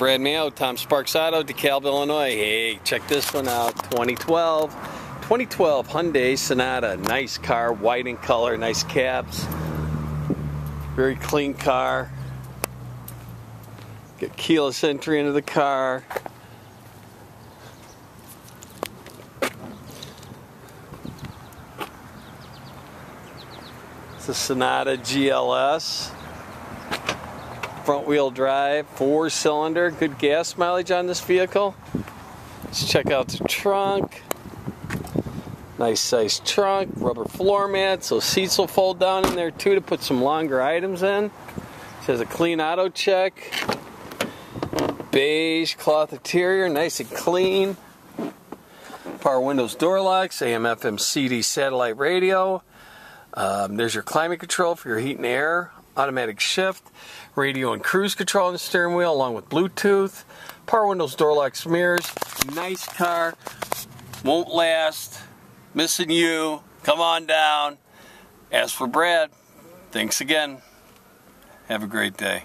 Brad Mayo, Tom Sparks Auto, DeKalb, Illinois. Hey, check this one out. 2012 Hyundai Sonata. Nice car, white in color, nice caps. Very clean car. Got keyless entry into the car. It's a Sonata GLS. Front wheel drive, 4-cylinder, good gas mileage on this vehicle. Let's check out the trunk. Nice size trunk, rubber floor mat, so seats will fold down in there too to put some longer items in. It has a clean auto check. Beige cloth interior, nice and clean. Power windows, door locks, AM, FM, CD, satellite radio. There's your climate control for your heat and air. Automatic shift, radio and cruise control on the steering wheel along with Bluetooth. Power windows, door locks, mirrors. Nice car. Won't last. Missing you. Come on down. Ask for Brad. Thanks again. Have a great day.